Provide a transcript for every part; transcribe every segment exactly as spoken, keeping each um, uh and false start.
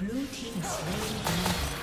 Blue team is slain.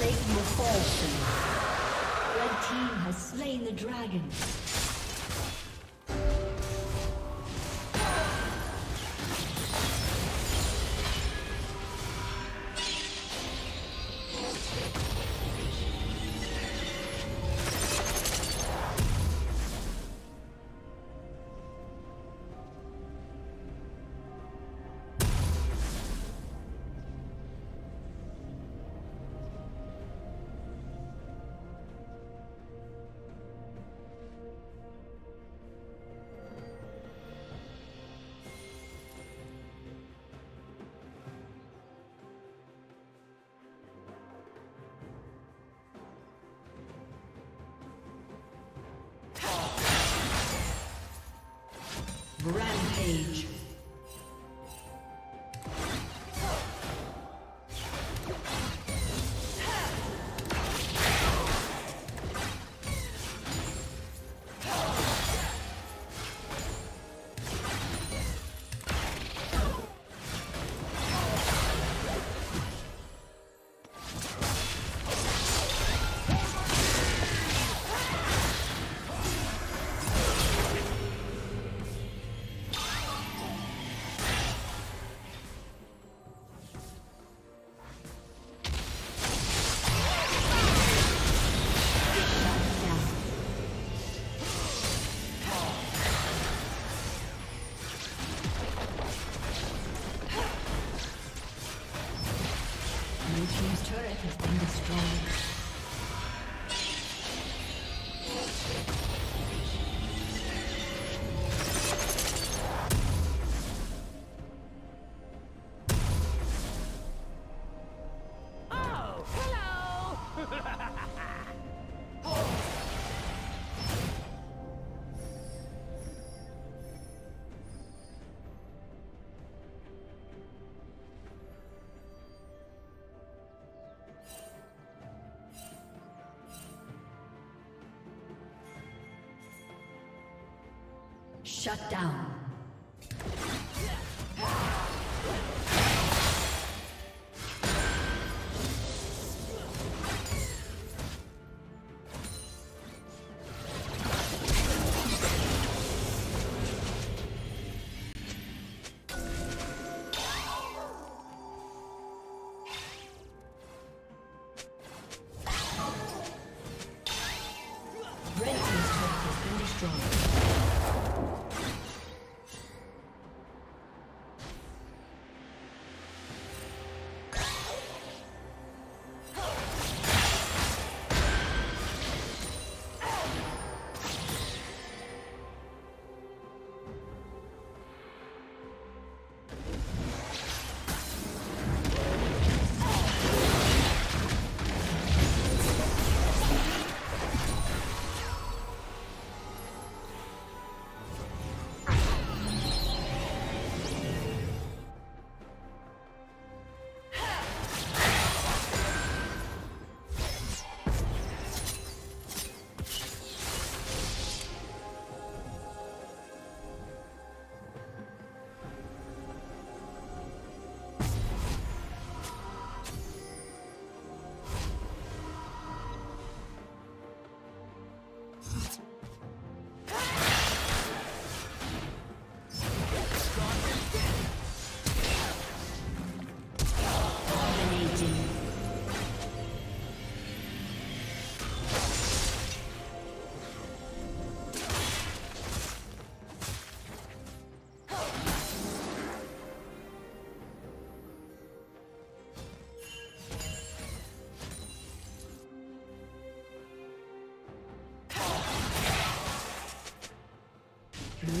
Satan will fall soon. Red team has slain the dragon. Rampage. Shut down. Blue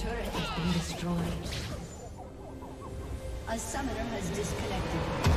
Turret has been destroyed. A summoner has disconnected.